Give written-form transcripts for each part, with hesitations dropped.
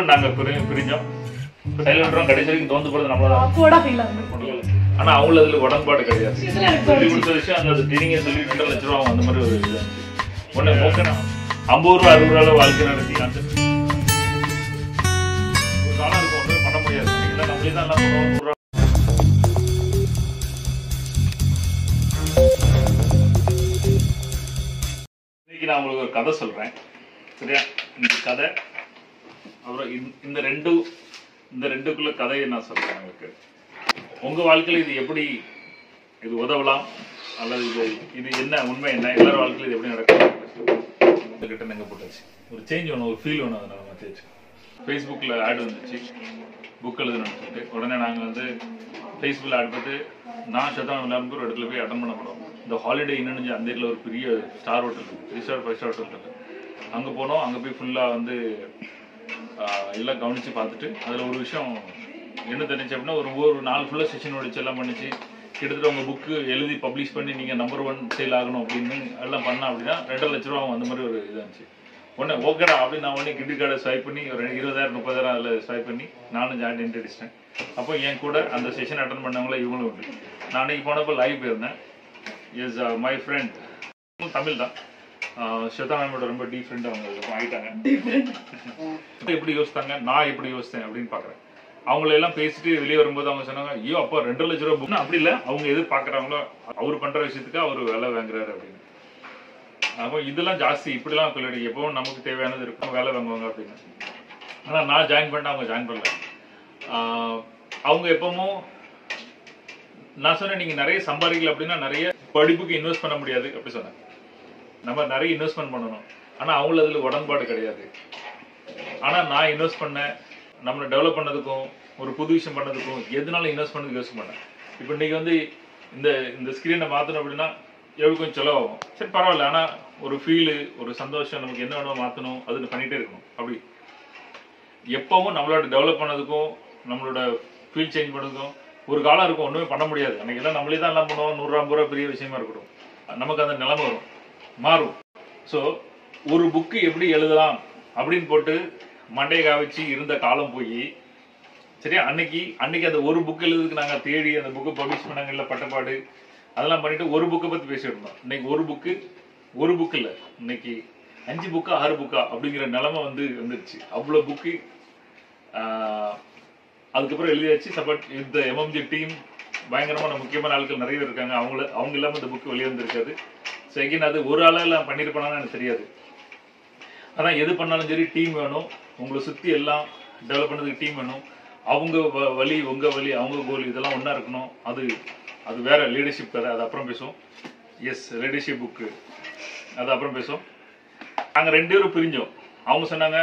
I I'm going to tell you a story. I'm going to tell you a story. I'm going to tell you The holiday in India, period star hotel, 3-star, 5-star hotel. அங்க போனோம் அங்க போய் ஃபுல்லா வந்து எல்லா கவனிச்சு பார்த்துட்டு அதுல ஒரு விஷயம் என்ன தெரிஞ்சது அப்படினா ஒரு நாள் ஃபுல்லா செஷன் ஓடிச்சு எல்லாம் பண்ணிச்சு கிட்டத்தட்ட உங்க புக் எழுதி பப்ளிஷ் பண்ணி நீங்க நம்பர் 1 சேல் ஆகணும் அப்படினு எல்லாம் பண்ணா அப்படினா 2 லட்சம் ரூபாய் அந்த மாதிரி ஒரு இதாச்சு. உடனே ஓகேடா அப்படி நான் உடனே கிரெடிட் கார்டை ஸ்வைப் பண்ணி ஒரு 20000 30000 அதுல ஸ்வைப் பண்ணி நானும் ஜாயின் இன்ட்ரடிஸ்டன். அப்போ என் கூட அந்த செஷன் அட்டெண்ட் பண்ணவங்க இவங்களும் உண்டு. நான் அன்னைக்கு போனப்ப லைவ் போயிருந்தேன். Yes, my friend. Tamil da. Shetana made a very deep friend. Deep friend. எப்படி யோசித்தாங்க நான் எப்படி யோசித்தேன் அப்படினு பார்க்கறேன். அவங்கள எல்லாம் பேசிட்டு வெளிய வரும்போது அவங்க சொன்னாங்க, "ஐயோ அப்பா 2 லட்சம் ரூபாய் அப்படி இல்ல. அவங்க எது பார்க்கறாங்களோ அவர் பண்ற விஷயத்துக்கு அவர் வேலை வாங்குறாரு" அப்படி. அப்போ இதெல்லாம் ஜாஸ்தி இப்படி எல்லாம் கொள்ளடி எப்பவும் நமக்கு தேவையானது இருக்கும் வேலை வாங்குவாங்க அப்படி. ஆனா நான் ஜாயின் பண்ண அவங்க ஜாயின் பண்ணல. அவங்க எப்பவும் நான் சொன்னேன் நீங்க நிறைய சம்பாதிக்கல அப்படினா நிறைய படிப்புக்கு இன்வெஸ்ட் பண்ண முடியாது அப்படி சொன்னேன். நம்ம நிறைய இன்வெஸ்ட்மென்ட் பண்ணனும். ஆனா அவங்க அதுல உடன்பாடு கிடையாது. ஆனா நான் இன்வெஸ்ட் பண்ண நம்ம டெவலப் பண்ணதுக்கும் ஒரு புது விஷயம் பண்ணதுக்கும் எதுனால இன்வெஸ்ட் பண்ணதுக்கு யோசிச்சு பண்ணேன். இப்போ இன்னைக்கு வந்து இந்த இந்த ஸ்கிரீனை மாத்தணும் அப்படினா எவ்வளவு கொஞ்சம் செலவாகும். சரி பரவாயில்லை ஆனா ஒரு ஃபீல் ஒரு சந்தோஷம் நமக்கு என்ன வேணுமோ மாத்தணும் அது பண்ணிட்டே இருக்கணும். அப்படி எப்பவும் நம்மளோட டெவலப் பண்ணதுக்கும் நம்மளோட ஃபீல் சேஞ்ச் பண்ணதுக்கும் ஒரு காலம் இருக்கும் ஒண்ணுமே பண்ண முடியாது. அன்னைக்கு எல்லாம் நம்மளே தான் எல்லாம் பண்ணுவோம் 100 ரூபாய் பெரிய விஷயமா இருக்கட்டும். நமக்கு அந்த நிலைமை வரும் மாறும். ஸோ ஒரு புக்கு எப்படி எழுதலாம் அப்படின்னு போட்டு மண்டையை காவிச்சு இருந்த காலம் போய் சரியா அன்னைக்கு அந்த ஒரு புக் எழுதுறதுக்கு நாங்கள் தேடி அந்த புக்கு பப்ளிஷ் பண்ணாங்க இல்லை பட்டப்பாடு அதெல்லாம் பண்ணிட்டு ஒரு புக்கை பற்றி பேசிட்டு இருந்தோம். இன்னைக்கு ஒரு புக்கு இல்லை இன்னைக்கு 5 புக்கா 6 புக்கா அப்படிங்கிற நிலைமை வந்துருச்சு. அவ்வளோ புக்கு அதுக்கப்புறம் எழுதியாச்சு. சப்போர்ட் இந்த எம்எம்ஜி டீம் பயங்கரமான முக்கியமான ஆட்கள் நிறைய இருக்காங்க. அவங்க இல்லாமல் இந்த புக்கு வெளியே வந்துருக்காது. செகண்ட் அது ஒரு ஆளெல்லாம் பண்ணியிருப்பானான்னு எனக்கு தெரியாது. ஆனால் எது பண்ணாலும் சரி டீம் வேணும். உங்களை சுற்றி எல்லாம் டெவலப் பண்ணதுக்கு டீம் வேணும். அவங்க வழி உங்கள் வழி அவங்க கோல் இதெல்லாம் ஒன்றா இருக்கணும். அது அது வேற லீடர்ஷிப் வேறு. அது அப்புறம் பேசுவோம். எஸ் லீடர்ஷிப் புக்கு அது அப்புறம் பேசுவோம். நாங்கள் 2 பேரும் பிரிஞ்சோம். அவங்க சொன்னாங்க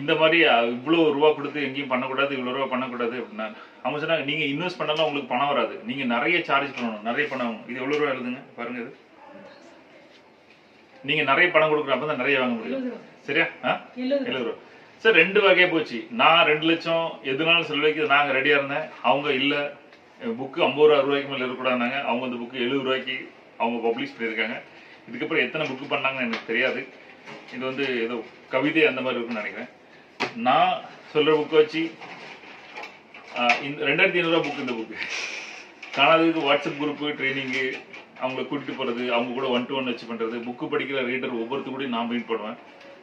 இந்த மாதிரி இவ்வளோ ரூபா கொடுத்து எங்கேயும் பண்ணக்கூடாது இவ்வளோ ரூபா பண்ணக்கூடாது அப்படின்னா அவங்க சொன்னாங்க நீங்கள் இன்வெஸ்ட் பண்ணலாம் உங்களுக்கு பணம் வராது நீங்கள் நிறைய சார்ஜ் பண்ணணும் நிறைய பணம் இது எவ்வளோ ரூபா எழுதுங்க பாருங்க இது நீங்கள் நிறைய பணம் கொடுக்குற அப்போ தான் நிறைய வாங்க முடியும் சரியா 70 ரூபா சார் 2 வகையாக போச்சு. நான் 2 லட்சம் எதுனாலும் செலவழிக்க நாங்கள் ரெடியாக இருந்தேன். அவங்க இல்லை புக்கு 50 ரூபா 60 ரூபாய்க்கு மேலே இருக்கக்கூடாதுனாங்க. அவங்க அந்த புக்கு 70 ரூபாய்க்கு அவங்க பப்ளிஷ் பண்ணியிருக்காங்க. இதுக்கப்புறம் எத்தனை புக்கு பண்ணாங்கன்னு எனக்கு தெரியாது. இது வந்து ஏதோ கவிதை அந்த மாதிரி இருக்குன்னு நினைக்கிறேன். நான் சொல்ற புக்கு வச்சு 2500 ரூபா புக்கு இந்த புக்கு காணாததுக்கு வாட்ஸ்அப் குரூப்பு ட்ரைனிங்கு அவங்களை கூட்டிகிட்டு போகிறது அவங்க கூட 1-to-1 வச்சு பண்ணுறது புக்கு படிக்கிற ரீடர் ஒவ்வொருத்தர் கூட நான் மீட் பண்ணுவேன்.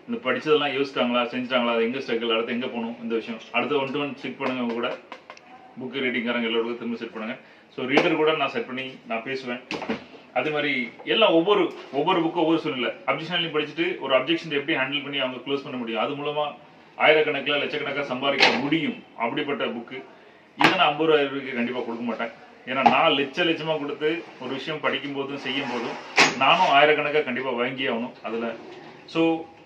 இந்த படித்ததெல்லாம் யோசிச்சிட்டாங்களா செஞ்சுட்டாங்களா அது எங்கே ஸ்ட்ரகிள் அடுத்து எங்கே போகணும் இந்த விஷயம் அடுத்த 1-to-1 செட் பண்ணுங்க. அவங்க கூட புக்கு ரீடிங்காரங்க எல்லாருக்கும் திரும்ப செட் பண்ணுங்க. ஸோ ரீடர் கூட நான் செட் பண்ணி நான் பேசுவேன். அதே மாதிரி எல்லாம் ஒவ்வொரு புக்கு ஒவ்வொரு சூழ்நிலை அப்ஜெக்ஷன்லையும் படிச்சுட்டு ஒரு அப்ஜெக்ஷன் எப்படி ஹேண்டில் பண்ணி அவங்க க்ளோஸ் பண்ண முடியும் அது மூலமாக ஆயிரக்கணக்கில் லட்சக்கணக்காக சம்பாதிக்க முடியும். அப்படிப்பட்ட புக்கு இதை நான் 50 ரூபாய்க்கு கண்டிப்பாக கொடுக்க மாட்டேன். ஏன்னா நான் லட்சமாக கொடுத்து ஒரு விஷயம் படிக்கும் போதும் செய்யும் போதும் நானும் ஆயிரக்கணக்காக கண்டிப்பாக வாங்கி ஆகணும் அதில். ஸோ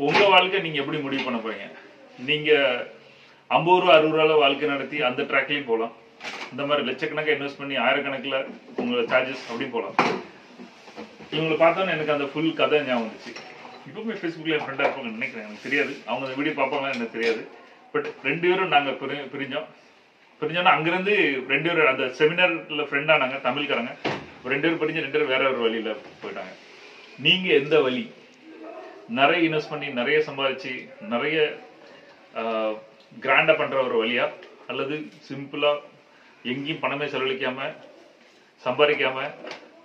உங்கள் வாழ்க்கை நீங்கள் எப்படி முடிவு பண்ண போறீங்க? நீங்கள் 50 ரூபா 60 ரூபாவில் வாழ்க்கை நடத்தி அந்த ட்ராக்லேயும் போகலாம். இந்த மாதிரி லட்சக்கணக்காக இன்வெஸ்ட் பண்ணி ஆயிரக்கணக்கில் உங்களை சார்ஜஸ் அப்படின்னு போகலாம். இவங்களை பார்த்தோன்னே எனக்கு அந்த ஃபுல் கதை ஞாபகம் வந்துச்சு. இப்போவுமே ஃபேஸ்புக்கில் என் ஃப்ரெண்டாக இருப்பாங்கன்னு நினைக்கிறேன். எனக்கு தெரியாது அவங்க அந்த வீடியோ பார்ப்பாங்கன்னு எனக்கு தெரியாது. பட் 2 பேரும் நாங்கள் பிரிஞ்சோன்னா அங்கேருந்து 2 பேரும் அந்த செமினாரில் ஃப்ரெண்டானாங்க தமிழ்காரங்க. 2 பேரும் பிரிஞ்சு 2 பேரும் வேற ஒரு வழியில் போயிட்டாங்க. நீங்கள் எந்த வழி நிறைய இன்வெஸ்ட் பண்ணி நிறைய சம்பாதிச்சு நிறைய கிராண்டா பண்ற ஒரு வழியா அல்லது சிம்பிளா எங்கேயும் பணமே செலவழிக்காம சம்பாதிக்காம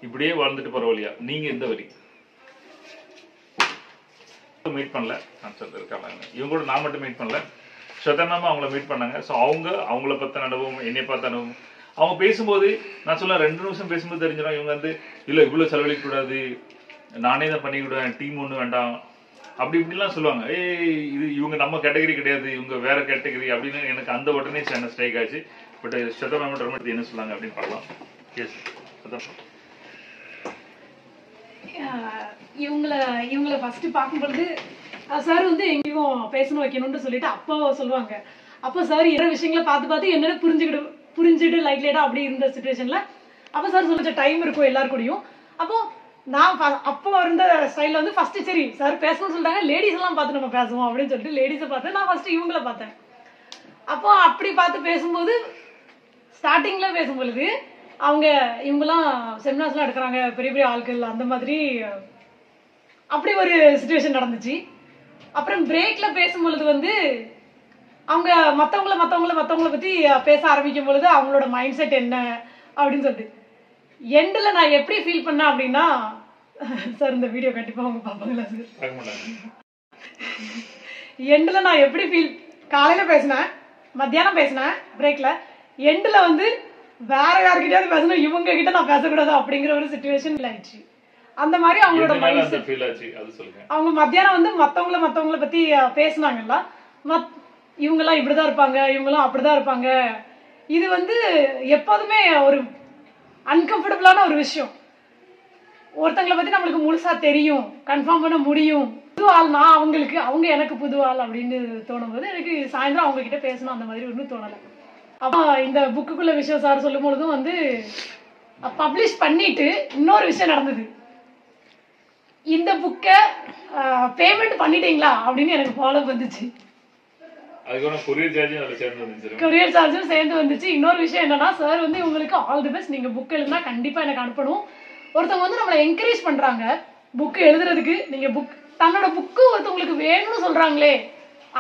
இப்படியே வாழ்ந்துட்டு போற வழியா நீங்க எந்த வழி மீட் பண்ணல ஆன்சர் இருக்கலாம். இவங்க கூட நான் மட்டும் மீட் பண்ணல, ஸ்வதனாமா அவங்கள மீட் பண்ணாங்க. ஸோ அவங்கள பற்றின அனுபவம் என்னை பார்த்த அனுபவம் அவங்க பேசும்போது நான் சொல்ல 2 நிமிஷம் பேசும்போது தெரிஞ்சிடும் இவங்க வந்து இல்லை இவ்வளோ செலவழிக்கக்கூடாது, நானே தான் பண்ணிக்கிடுவேன், டீம் ஒன்று வேண்டாம் அப்படி இப்படிலாம் சொல்லுவாங்க. ஏய் இது இவங்க நம்ம கேட்டகரி கிடையாது, இவங்க வேற கேட்டகரி அப்படின்னு எனக்கு அந்த உடனே சேனல் ஸ்ட்ரைக் ஆச்சு. பட் ஸ்வதனாமா பற்றி என்ன சொல்லாங்க அப்படின்னு பார்க்கலாம். எஸ் ஸ்வதனாமா இவங்களை ஃபர்ஸ்ட் பார்க்கும்பொழுது சார் வந்து எங்கேயும் பேசணும் வைக்கணும்னு சொல்லிட்டு அப்பா சொல்லுவாங்க. அப்போ சார் என்ன விஷயங்களை பார்த்து பார்த்து என்னென்ன புரிஞ்சுட்டு லைட் லைட்டாக அப்படி இருந்த சுச்சுவேஷன்ல அப்போ சார் சொல்லிச்ச டைம் இருக்கும் எல்லாருக்கூடையும். அப்போ நான் அப்போ இருந்த ஸ்டைலில் வந்து ஃபர்ஸ்ட் சரி சார் பேசணும்னு சொல்லிட்டாங்க, லேடிஸ் எல்லாம் பார்த்து நம்ம பேசுவோம் அப்படின்னு சொல்லிட்டு லேடிஸை பார்த்தேன் நான் ஃபர்ஸ்ட், இவங்களை பார்த்தேன். அப்போ அப்படி பார்த்து பேசும்போது ஸ்டார்டிங்ல பேசும்பொழுது அவங்க இவங்கெல்லாம் செமினார்ஸ்லாம் எடுக்கிறாங்க பெரிய பெரிய ஆட்கள் அந்த மாதிரி அப்படி ஒரு சிச்சுவேஷன் நடந்துச்சு. அப்புறம் பிரேக்ல பேசும்பொழுது வந்து அவங்க மற்றவங்களை பற்றி பேச ஆரம்பிக்கும் பொழுது அவங்களோட மைண்ட் செட் என்ன அப்படின்னு சொல்லிட்டு எண்டில் நான் எப்படி ஃபீல் பண்ணேன் அப்படின்னா சார் இந்த வீடியோ கண்டிப்பாக அவங்க பார்ப்பாங்களா சார்? எண்டில் நான் எப்படி ஃபீல் காலையில் பேசினேன், மத்தியானம் பேசினேன், பிரேக்கில் எண்டில் வந்து வேற யாருக்கிட்டையாவது பேசணும் இவங்க கிட்ட நான் பேசக்கூடாது அப்படிங்கிற ஒரு சிச்சுவேஷன் ஆயிடுச்சு. அந்த மாதிரி அவங்களோட மைண்ட் செட் ஃபீல் ஆச்சு. அது சொல்லுங்க. அவங்க மத்தியானம் வந்து மற்றவங்களை பற்றி பேசினாங்கல்ல, இவங்கெல்லாம் இப்படிதான் இருப்பாங்க, இவங்கெல்லாம் அப்படிதான் இருப்பாங்க, இது வந்து எப்போதுமே ஒரு அன்கம்ஃபர்டபுளான ஒரு விஷயம். ஒருத்தங்களை பற்றி நம்மளுக்கு முழுசா தெரியும், கன்ஃபார்ம் பண்ண முடியும், புது ஆள் நான் அவங்களுக்கு அவங்க எனக்கு புது ஆள் அப்படின்னு தோணும்போது எனக்கு சாயந்தரம் அவங்க கிட்ட பேசணும் அந்த மாதிரி ஒன்றும் தோணலை. அப்போ இந்த புக்குக்குள்ள விஷயம் சார் சொல்லும் பொழுதும் வந்து பப்ளிஷ் பண்ணிட்டு இன்னொரு விஷயம் நடந்தது, இந்த புக்கை பேமெண்ட் பண்ணிட்டீங்களா அப்படின்னு எனக்கு ஃபாலோ வந்துச்சு, கொரியர் சார்ஜும் சேர்ந்து வந்துச்சு. இன்னொரு விஷயம் என்னன்னா சார் வந்து உங்களுக்கு ஆல் தி பெஸ்ட், நீங்க புக் எழுதுனா கண்டிப்பா எனக்கு அனுப்பணும். ஒருத்தவங்க வந்து நம்மளை என்கரேஜ் பண்றாங்க புக் எழுதுறதுக்கு, நீங்க புக் தன்னோட புக்கு ஒருத்தவங்களுக்கு வேணும்னு சொல்றாங்களே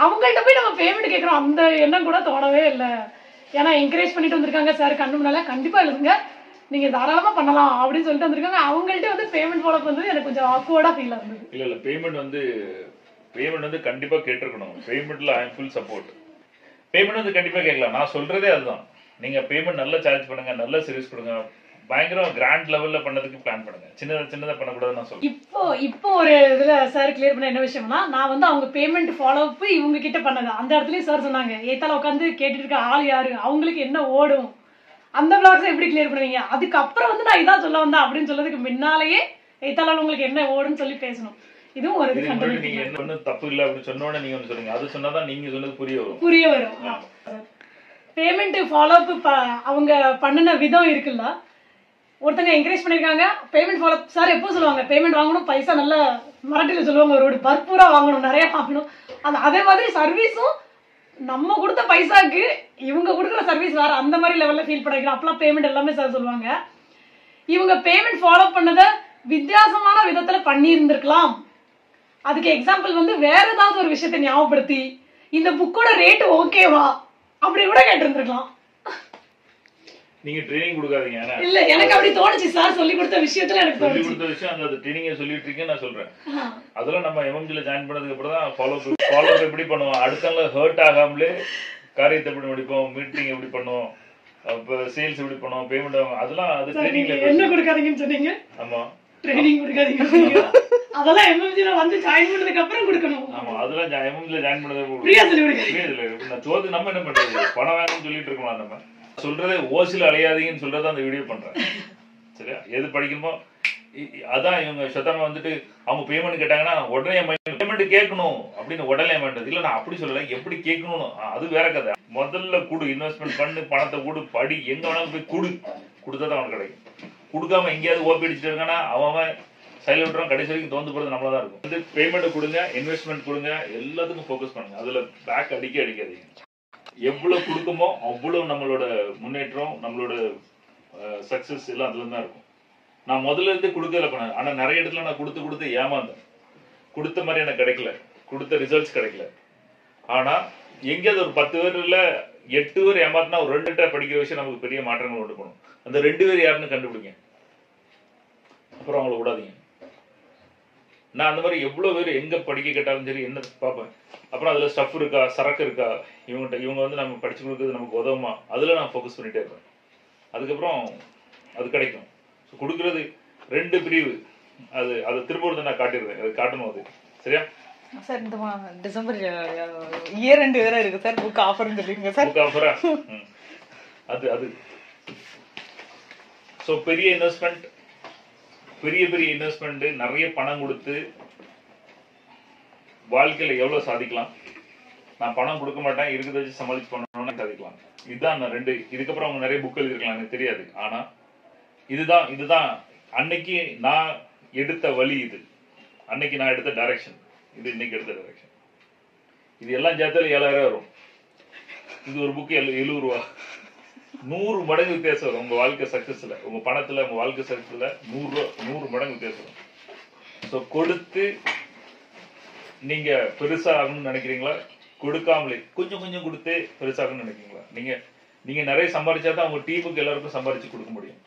அவங்கள்ட்ட போய் நம்ம பேமெண்ட் கேட்கறோம் அந்த எண்ணம் கூட தோணவே இல்லை. ஏன்னா என்கரேஜ் பண்ணிட்டு வந்திருக்காங்க சார் கண்ணு முன்னால, கண்டிப்பா எழுதுங்க நீங்க தாராளமா பண்ணலாம் அப்படின்னு சொல்லிட்டு வந்திருக்காங்க. அவங்கள்ட்ட வந்து பேமெண்ட் ஃபாலோ பண்றது எனக்கு கொஞ்சம் ஆக்வர்டா ஃபீல் ஆகுது. இல்ல பேமெண்ட் வந்து கண்டிப்பா கேட்டிருக்கணும். பேமெண்ட்ல I am full support. Payment வந்து கண்டிப்பா கேட்கலாம், நான் சொல்றதே அதுதான். நீங்க பேமெண்ட் நல்லா சார்ஜ் பண்ணுங்க, நல்ல சர்வீஸ் கொடுங்க, பயங்கரமா கிராண்ட் லெவல்ல பண்ணதுக்கு பிளான் பண்ணுங்க, சின்னதா பண்ணக்கூடாது நான் சொல்றேன். இப்போ ஒரு இதுல சார் கிளியர் பண்ண என்ன விஷயம்னா நான் வந்து அவங்க பேமெண்ட் ஃபாலோ அப் இவங்க கிட்ட பண்ணது அந்த இடத்துலயும் சார் சொன்னாங்க ஏத்தால உட்காந்து கேட்டுட்டு இருக்க ஆள் யாரு, அவங்களுக்கு என்ன ஓடும், அந்த பிளாக்ஸ் எப்படி கிளியர் பண்ணுவீங்க, அதுக்கப்புறம் வந்து நான் இதான் சொல்ல வந்தேன் அப்படின்னு சொல்றதுக்கு முன்னாலேயே எத்தாலும் உங்களுக்கு என்ன ஓடுன்னு சொல்லி பேசணும். இதுவும் ஒரு நீங்க என்ன ஒன்றும் தப்பு இல்லை அப்படின்னு சொன்னோட நீங்க ஒன்று சொல்லுங்க, அது சொன்னாதான் நீங்க சொன்னது புரிய வரும். பேமெண்ட் ஃபாலோ அப் அவங்க பண்ணின விதம் இருக்குல்ல, ஒருத்தங்க என்கரேஜ் பண்ணிருக்காங்க பேமெண்ட் ஃபாலோ அப் சார் எப்போ சொல்லுவாங்க பேமெண்ட் வாங்கணும், பைசா நல்ல மராட்டியில சொல்லுவாங்க ஒரு பர்பூரா வாங்கணும், நிறைய வாங்கணும். அந்த அதே மாதிரி சர்வீஸும் நம்ம கொடுத்த பைசாக்கு இவங்க கொடுக்குற சர்வீஸ் வேற, அந்த மாதிரி லெவலில் ஃபீல் பண்ணிக்கிறோம். அப்பெல்லாம் பேமெண்ட் எல்லாமே சார் சொல்லுவாங்க. இவங்க பேமெண்ட் ஃபாலோ பண்ணதை வித்தியாசமான விதத்தில் பண்ணியிருந்திருக்கலாம். அதுக்கு எக்ஸாம்பிள் வந்து வேற ஏதாவது ஒரு விஷயத்தை ஞாபகப்படுத்தி இந்த புக்கோட ரேட்டு ஓகேவா அப்படி கூட கேட்டிருந்துருக்கலாம். நீங்க ட்ரெய்னிங் கொடுக்காதீங்க. இல்ல எனக்கு அப்படி தோணுச்சு சார் சொல்லி கொடுத்த விஷயத்துல எனக்கு தோணுச்சு. சொல்லி கொடுத்த விஷயம் அந்த ட்ரெய்னிங்க சொல்லிட்டு இருக்கேன் நான் சொல்றேன். அதெல்லாம் நம்ம MMG ல ஜாயின் பண்ணதுக்கு அப்புறம் தான் ஃபாலோ அப் எப்படி பண்ணுவோம், அடுத்தவங்க ஹர்ட் ஆகாமலே காரியத்தை எப்படி முடிப்போம், மீட்டிங் எப்படி பண்ணுவோம், சேல்ஸ் எப்படி பண்ணுவோம், பேமெண்ட் அதெல்லாம் அது ட்ரெய்னிங்ல என்ன கொடுக்காதீங்கன்னு சொன்னீங்க. ஆமா ட்ரெய்னிங் கொடுக்காதீங்க, அதெல்லாம் MMG ல வந்து ஜாயின் பண்ணதுக்கு அப்புறம் கொடுக்கணும். ஆமா அதெல்லாம் MMG ல ஜாயின் பண்ணதுக்கு ஃப்ரீயா சொல்லி கொடுங்க. நான் சோது நம்ம என்ன பண்றது, பணம் வேணும்னு சொல்லிட்டு இருக்கோம். நம்ம சொல்றதே ஓசில அலையாதீங்கன்னு சொல்றத அந்த வீடியோ பண்றேன் சரியா, எது படிக்கணுமோ அதான். இவங்க சத்தமா வந்துட்டு அவங்க பேமெண்ட் கேட்டாங்கன்னா உடனே பேமெண்ட் கேட்கணும் அப்படின்னு உடனே வேண்டது இல்ல, நான் அப்படி சொல்லல எப்படி கேட்கணும்னு அது வேற கதை. முதல்ல கூடு, இன்வெஸ்ட்மெண்ட் பண்ணு, பணத்தை கூடு, படி, எங்க வேணாலும் போய் கொடுத்தாதான் அவனுக்கு கிடைக்கும். கொடுக்காம எங்கேயாவது ஓபி அடிச்சுட்டு இருக்கானா அவன் சைலண்ட் கடைசி வரைக்கும் தோந்து போறது நம்மளதான் இருக்கும். வந்து பேமெண்ட் கொடுங்க, இன்வெஸ்ட்மெண்ட் கொடுங்க, எல்லாத்துக்கும் போக்கஸ் பண்ணுங்க, அதுல பேக் அடிக்காதீங்க. எவ்வளவு கொடுக்குமோ அவ்வளவு நம்மளோட முன்னேற்றம் நம்மளோட சக்சஸ் எல்லாம் அதுல தான் இருக்கும். நான் முதல்ல இருந்து கொடுக்கல பண்ணேன், ஆனா நிறைய இடத்துல நான் கொடுத்து ஏமாந்தேன், கொடுத்த மாதிரி எனக்கு கிடைக்கல, கொடுத்த ரிசல்ட்ஸ் கிடைக்கல. ஆனா எங்க ஒரு 10 பேர்ல 8 பேர் ஏமாத்துனா ஒரு ரெண்டு டைப் படிக்கிற விஷயம் நமக்கு பெரிய மாற்றங்கள் கொண்டு போணும். அந்த ரெண்டு பேர் யாருன்னு கண்டுபிடிங்க. அப்புறம் அவங்கள விடாதீங்க. நான் அந்த மாதிரி எவ்வளவு பேர் எங்க படிக்க கேட்டாலும் சரி என்ன பார்ப்பேன். அப்புறம் அதுல ஸ்டஃப் இருக்கா, சரக்கு இருக்கா, இவங்க வந்து நம்ம படிச்சு கொடுக்குறது நமக்கு உதவுமா, அதுல நான் ஃபோக்கஸ் பண்ணிட்டே இருப்பேன். அதுக்கப்புறம் அது கிடைக்கும். ஸோ கொடுக்கறது ரெண்டு பிரிவு. அது அதை திருப்பூரத்தை நான் காட்டிடுவேன். அது காட்டணும். அது சரியா சார்? இந்த டிசம்பர் இயர் ரெண்டு வேற இருக்கு சார். புக் ஆஃபர் சொல்லிருங்க சார். புக் ஆஃபரா? அது அது ஸோ பெரிய இன்வெஸ்ட்மெண்ட், பெரிய பெரிய இன்வெஸ்ட்மெண்ட், நிறைய பணம் கொடுத்து வாழ்க்கையில எவ்வளவு சாதிக்கலாம். நான் பணம் கொடுக்க மாட்டேன், இருக்கிறத வச்சு சமாளிச்சு பண்ணணும்னா சாதிக்கலாம். இதுதான் நான் ரெண்டு. இதுக்கப்புறம் அவங்க நிறைய புக் எழுதிருக்கலாம், எனக்கு தெரியாது. ஆனா இதுதான் அன்னைக்கு நான் எடுத்த வழி, இது அன்னைக்கு நான் எடுத்த டைரக்ஷன், இது இன்னைக்கு எடுத்த டைரக்ஷன். இது எல்லாம் சேர்த்தாலும் 7000 வரும். இது ஒரு புக்கு 70 ரூபா. 100 மடங்கு வித்தியாசம் வரும் உங்க வாழ்க்கை சக்சஸ்ல. உங்க பணத்துல உங்க வாழ்க்கை சக்சஸ்ல 100 மடங்கு வித்தியாசம் வரும். ஸோ கொடுத்து நீங்க பெருசா ஆகணும்னு நினைக்கிறீங்களா, கொடுக்காமலே கொஞ்சம் கொஞ்சம் கொடுத்து பெருசாகணும்னு நினைக்கிறீங்களா? நீங்க நிறைய சம்பாதிச்சாதான் உங்க டீமுக்கு எல்லாருக்கும் சம்பாதிச்சு கொடுக்க முடியும்,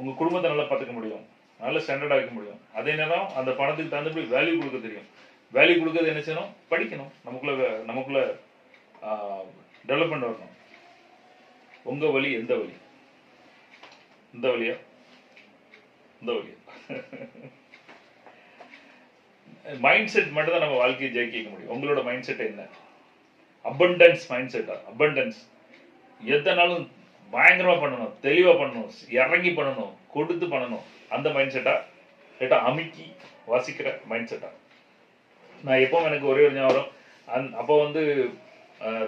உங்க குடும்பத்தை நல்லா பார்த்துக்க முடியும், நல்ல ஸ்டாண்டர்டா இருக்க முடியும். அதே நேரம் அந்த பணத்துக்கு தகுந்தபடி வேல்யூ கொடுக்க தெரியும். வேல்யூ கொடுக்கறது என்ன செய்யணும்? படிக்கணும். நமக்குள்ள டெவலப்மெண்ட் வரணும். உங்க வழி எந்த வழி? இந்த வழியா? இந்த வழியா? மைண்ட் செட் மட்டும் தான் நம்ம வாழ்க்கையை ஜெயிக்க முடியும். உங்களோட மைண்ட் செட் என்ன? அபண்டன்ஸ் மைண்ட் செட்டா? அபண்டன்ஸ் எதனாலும் பயங்கரமா பண்ணணும், தெளிவா பண்ணணும், இறங்கி பண்ணணும், கொடுத்து பண்ணணும், அந்த மைண்ட் செட்டா? கேட்டா அமுக்கி வாசிக்கிற மைண்ட் செட்டா? நான் எப்பவும் எனக்கு ஒரே ஒரு ஞாபகம், அப்போ வந்து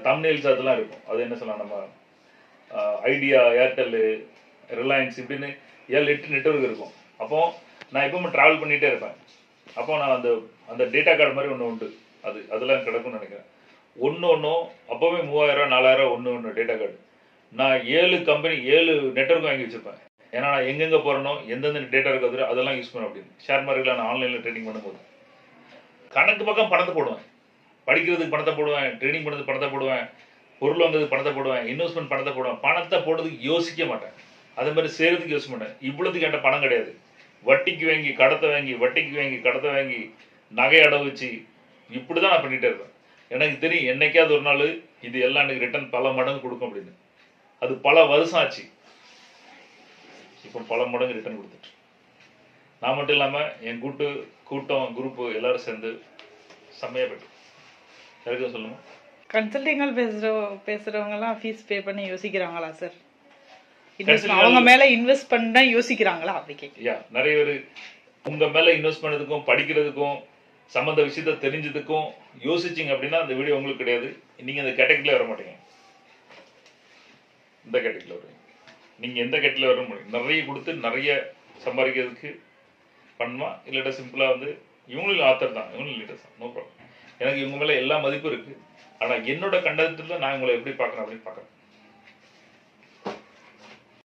தம்ப்நெயில்ஸ் அதெல்லாம் இருக்கும். அது என்ன சொல்லலாம், நம்ம ஐடியா, ஏர்டெல்லு, ரிலையன்ஸ் இப்படின்னு 7-8 நெட்வொர்க் இருக்கும். அப்போ நான் எப்பவுமே டிராவல் பண்ணிட்டே இருப்பேன். அப்போ நான் அந்த டேட்டா கார்டு மாதிரி ஒன்று உண்டு, அதெல்லாம் கிடக்கும்னு நினைக்கிறேன். ஒன்னொன்னும் அப்பவே 3000 4000 ஒன்று டேட்டா கார்டு. நான் 7 நெட்வொர்க் வாங்கி வச்சிருப்பேன். ஏன்னா நான் எங்கெங்க போறேனோ, எந்தெந்த டேட்டா இருக்கிறது அதெல்லாம் யூஸ் பண்ண. அப்படின்னு ஷேர் மார்க்கெட்ல நான் ஆன்லைன்ல ட்ரேடிங் பண்ணும்போது கணக்கு பக்கம் பணத்தை போடுவேன். படிக்கிறதுக்கு பணத்தை போடுவேன், ட்ரேடிங் பண்ணுறதுக்கு பணத்தை போடுவேன், பொருள் வாங்குறதுக்கு பணத்தை போடுவேன், இன்வெஸ்ட்மெண்ட் பணத்தை போடுவேன். பணத்தை போடுறதுக்கு யோசிக்க மாட்டேன். அதே மாதிரி செய்யறதுக்கு யோசிக்க மாட்டேன். இவ்வளவுக்கு என்கிட்ட பணம் கிடையாது. வட்டிக்கு வாங்கி கடத்தை வாங்கி நகை அடை வச்சு இப்படிதான் நான் பண்ணிட்டே இருப்பேன். எனக்கு தெரியும் என்னைக்காவது ஒரு நாள் இது எல்லாம் எனக்கு ரிட்டர்ன் பல மடங்கு கொடுக்கும் அப்படின்னு. அது பல வருஷம் ஆச்சு. இப்போ பல மடங்கு ரிட்டர்ன் கொடுத்துட்டு நான் மட்டும் இல்லாம என் கூட்டம் குரூப் எல்லாரும் சேர்ந்து செம்மையா போயிட்டு எல்லாருக்கும் சொல்லணும். கன்சல்டிங்கால் பேசுறவங்கலாம் ஃபீஸ் பே பண்ணி யோசிக்கிறாங்களா சார்? அவங்க மேல இன்வெஸ்ட் பண்ண யோசிக்கிறாங்களா? நிறைய பேர் உங்க மேல இன்வெஸ்ட் பண்ணதுக்கும் படிக்கிறதுக்கும் சம்பந்த விஷயத்த தெரிஞ்சதுக்கும் யோசிச்சிங்க அப்படின்னா அந்த வீடியோ உங்களுக்கு கிடையாது. நீங்க அந்த கேட்டகரியில வர மாட்டீங்க. இந்த கேட்டகரியில வருவீங்க. நீங்க எந்த கேட்டகரியில வர முடியும்? நிறைய கொடுத்து நிறைய சம்பாதிக்கிறதுக்கு பண்ணுமா, இல்லாட்டா சிம்பிளா வந்து இவங்களும் ஆத்தர் தான், இவங்களும் லீடர் தான், நோ ப்ராப்ளம். எனக்கு இவங்க மேல எல்லா மதிப்பும் இருக்கு. ஆனா என்னோட கண்டத்துல நான் உங்களை எப்படி பாக்குறேன் அப்படின்னு பாக்குறேன்.